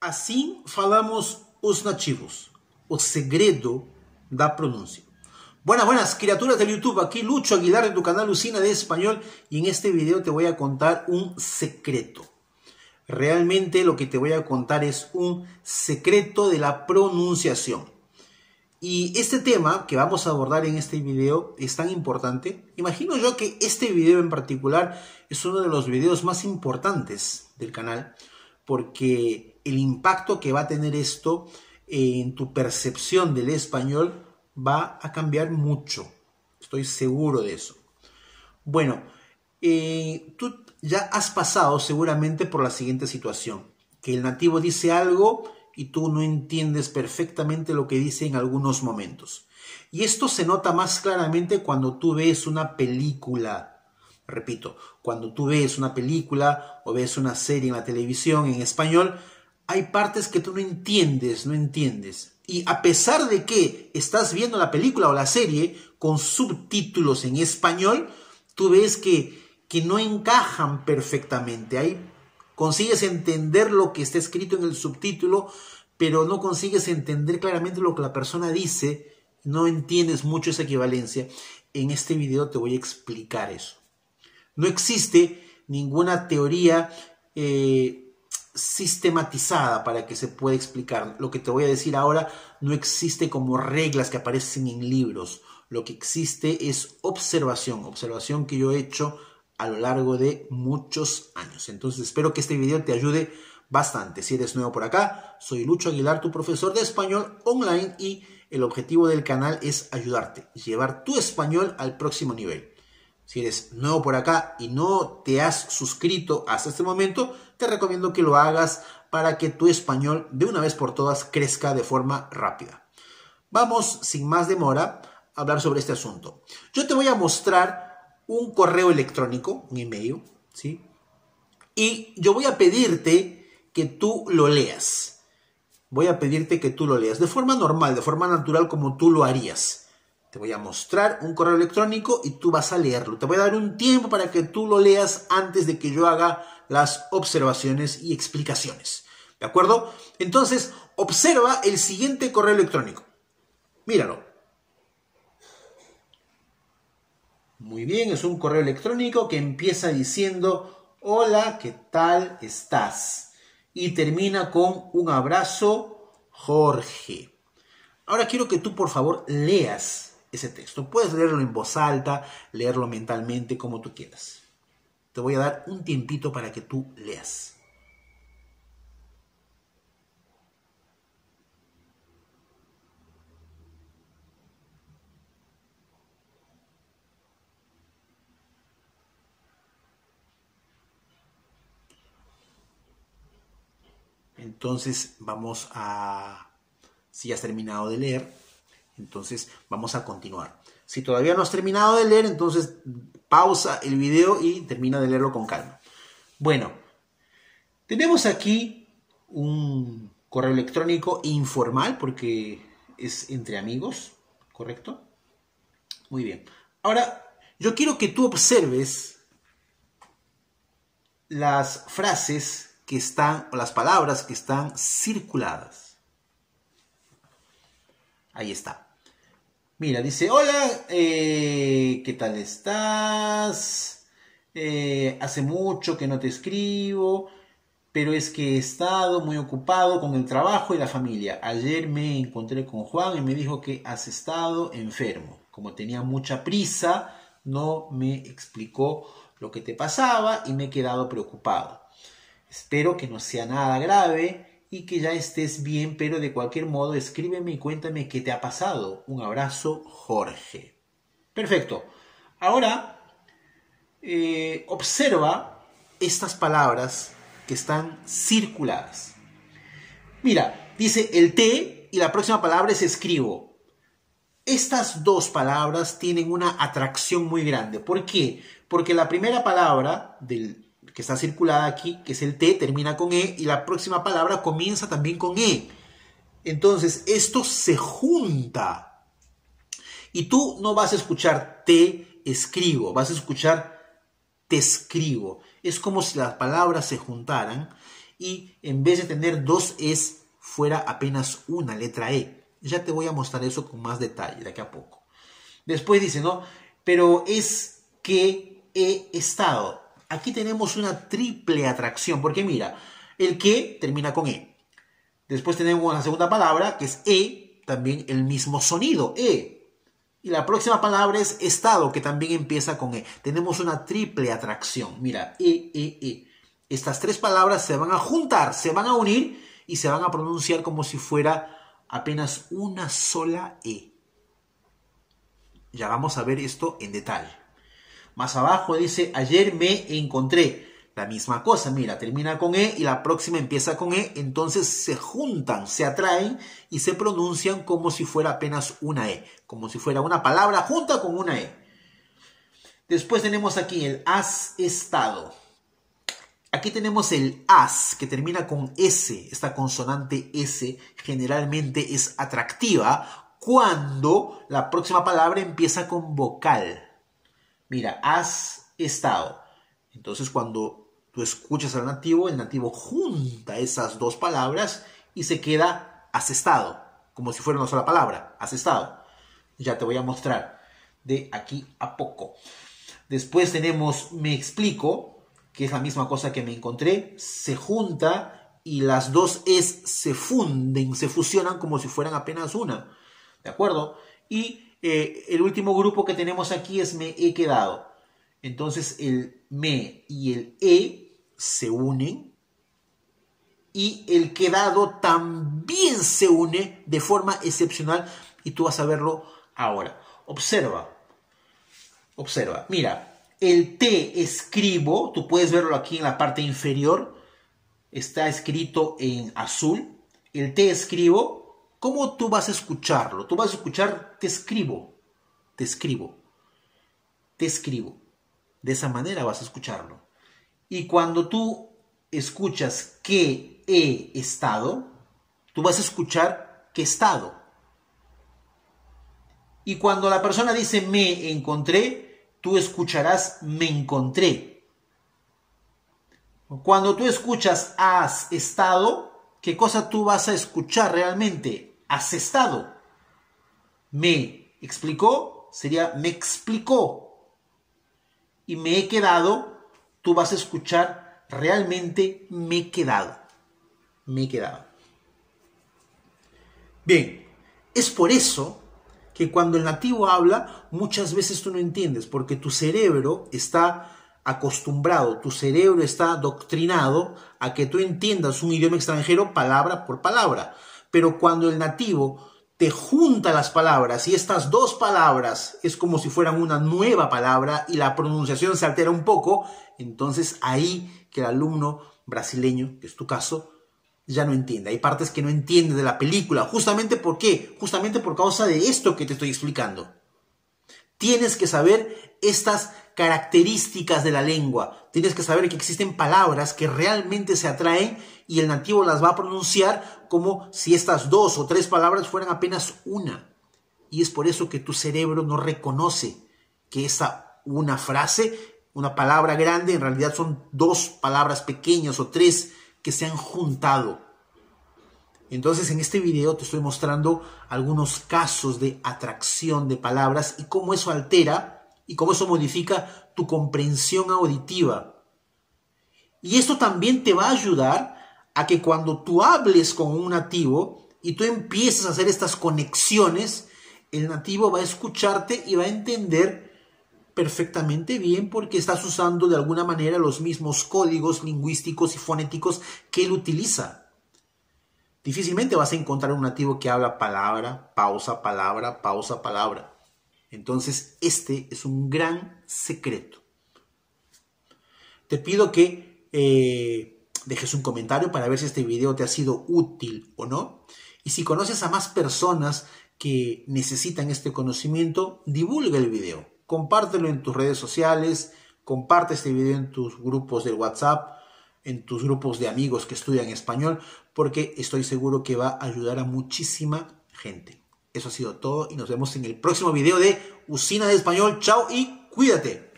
Assim falamos os nativos. O segredo da pronúncia. Buenas, buenas criaturas del YouTube. Aquí Lucho Aguilar de tu canal Usina de Español. Y en este video te voy a contar un secreto. Realmente lo que te voy a contar es un secreto de la pronunciación. Y este tema que vamos a abordar en este video es tan importante. Imagino yo que este video en particular es uno de los videos más importantes del canal. Porque el impacto que va a tener esto en tu percepción del español va a cambiar mucho. Estoy seguro de eso. Bueno, tú ya has pasado seguramente por la siguiente situación. Que el nativo dice algo y tú no entiendes perfectamente lo que dice en algunos momentos. Y esto se nota más claramente cuando tú ves una película. Repito, cuando tú ves una película o ves una serie en la televisión en español, hay partes que tú no entiendes. Y a pesar de que estás viendo la película o la serie con subtítulos en español, tú ves que no encajan perfectamente. Ahí consigues entender lo que está escrito en el subtítulo, pero no consigues entender claramente lo que la persona dice. No entiendes mucho esa equivalencia. En este video te voy a explicar eso. No existe ninguna teoría sistematizada para que se pueda explicar. Lo que te voy a decir ahora no existe como reglas que aparecen en libros. Lo que existe es observación. Observación que yo he hecho a lo largo de muchos años. Entonces espero que este video te ayude bastante. Si eres nuevo por acá, soy Lucho Aguilar, tu profesor de español online. Y el objetivo del canal es ayudarte. Llevar tu español al próximo nivel. Si eres nuevo por acá y no te has suscrito hasta este momento, te recomiendo que lo hagas para que tu español de una vez por todas crezca de forma rápida. Vamos, sin más demora, a hablar sobre este asunto. Yo te voy a mostrar un correo electrónico, un email, ¿sí? Y yo voy a pedirte que tú lo leas. Voy a pedirte que tú lo leas de forma normal, de forma natural, como tú lo harías. Te voy a mostrar un correo electrónico y tú vas a leerlo. Te voy a dar un tiempo para que tú lo leas antes de que yo haga las observaciones y explicaciones. ¿De acuerdo? Entonces, observa el siguiente correo electrónico. Míralo. Muy bien, es un correo electrónico que empieza diciendo, hola, ¿qué tal estás? Y termina con un abrazo, Jorge. Ahora quiero que tú, por favor, leas ese texto. Puedes leerlo en voz alta, leerlo mentalmente, como tú quieras. Te voy a dar un tiempito para que tú leas. Entonces vamos a... Si ya has terminado de leer, entonces vamos a continuar. Si todavía no has terminado de leer, entonces pausa el video y termina de leerlo con calma. Bueno, tenemos aquí un correo electrónico informal porque es entre amigos, ¿correcto? Muy bien. Ahora, yo quiero que tú observes las frases que están, o las palabras que están circuladas. Ahí está. Mira, dice, hola, ¿qué tal estás? Hace mucho que no te escribo, pero es que he estado muy ocupado con el trabajo y la familia. Ayer me encontré con Juan y me dijo que has estado enfermo. Como tenía mucha prisa, no me explicó lo que te pasaba y me he quedado preocupado. Espero que no sea nada grave y que ya estés bien, pero de cualquier modo escríbeme y cuéntame qué te ha pasado. Un abrazo, Jorge. Perfecto. Ahora, observa estas palabras que están circuladas. Mira, dice el te y la próxima palabra es escribo. Estas dos palabras tienen una atracción muy grande. ¿Por qué? Porque la primera palabra del que está circulada aquí, que es el T, termina con E, y la próxima palabra comienza también con E. Entonces, esto se junta. Y tú no vas a escuchar te escribo, vas a escuchar te escribo. Es como si las palabras se juntaran y en vez de tener dos es, fuera apenas una letra E. Ya te voy a mostrar eso con más detalle de aquí a poco. Después dice, ¿no? Pero es que he estado. Aquí tenemos una triple atracción, porque mira, el que termina con E. Después tenemos la segunda palabra, que es E, también el mismo sonido, E. Y la próxima palabra es estado, que también empieza con E. Tenemos una triple atracción. Mira, E, E, E. Estas tres palabras se van a juntar, se van a unir y se van a pronunciar como si fuera apenas una sola E. Ya vamos a ver esto en detalle. Más abajo dice, ayer me encontré. La misma cosa, mira, termina con E y la próxima empieza con E. Entonces se juntan, se atraen y se pronuncian como si fuera apenas una E. Como si fuera una palabra junta con una E. Después tenemos aquí el has estado. Aquí tenemos el has que termina con S. Esta consonante S generalmente es atractiva cuando la próxima palabra empieza con vocal. Mira, has estado. Entonces cuando tú escuchas al nativo, el nativo junta esas dos palabras y se queda has estado, como si fuera una sola palabra, has estado. Ya te voy a mostrar de aquí a poco. Después tenemos me explico, que es la misma cosa que me encontré, se junta y las dos es se funden, se fusionan como si fueran apenas una, ¿de acuerdo? Y el último grupo que tenemos aquí es me he quedado. Entonces el me y el e se unen y el quedado también se une de forma excepcional y tú vas a verlo ahora. Observa, observa. Mira, el te escribo, tú puedes verlo aquí en la parte inferior, está escrito en azul. El te escribo, ¿cómo tú vas a escucharlo? Tú vas a escuchar te escribo, te escribo, te escribo. De esa manera vas a escucharlo. Y cuando tú escuchas que he estado, tú vas a escuchar que he estado. Y cuando la persona dice me encontré, tú escucharás me encontré. Cuando tú escuchas has estado, ¿qué cosa tú vas a escuchar realmente? Has estado. Me explicó, sería me explicó. Y me he quedado, tú vas a escuchar realmente me he quedado. Me he quedado. Bien, es por eso que cuando el nativo habla, muchas veces tú no entiendes, porque tu cerebro está acostumbrado, tu cerebro está adoctrinado a que tú entiendas un idioma extranjero palabra por palabra. Pero cuando el nativo te junta las palabras y estas dos palabras es como si fueran una nueva palabra y la pronunciación se altera un poco, entonces ahí que el alumno brasileño, que es tu caso, ya no entiende. Hay partes que no entiende de la película. ¿Justamente por qué? Justamente por causa de esto que te estoy explicando. Tienes que saber estas características de la lengua. Tienes que saber que existen palabras que realmente se atraen y el nativo las va a pronunciar como si estas dos o tres palabras fueran apenas una. Y es por eso que tu cerebro no reconoce que esa una frase, una palabra grande, en realidad son dos palabras pequeñas o tres que se han juntado. Entonces en este video te estoy mostrando algunos casos de atracción de palabras y cómo eso altera y cómo eso modifica tu comprensión auditiva. Y esto también te va a ayudar a que cuando tú hables con un nativo y tú empieces a hacer estas conexiones, el nativo va a escucharte y va a entender perfectamente bien porque estás usando de alguna manera los mismos códigos lingüísticos y fonéticos que él utiliza. Difícilmente vas a encontrar un nativo que habla palabra, pausa, palabra, pausa, palabra. Entonces, este es un gran secreto. Te pido que dejes un comentario para ver si este video te ha sido útil o no. Y si conoces a más personas que necesitan este conocimiento, divulga el video. Compártelo en tus redes sociales, comparte este video en tus grupos de WhatsApp, en tus grupos de amigos que estudian español, porque estoy seguro que va a ayudar a muchísima gente. Eso ha sido todo y nos vemos en el próximo video de Usina de Español. Chao y cuídate.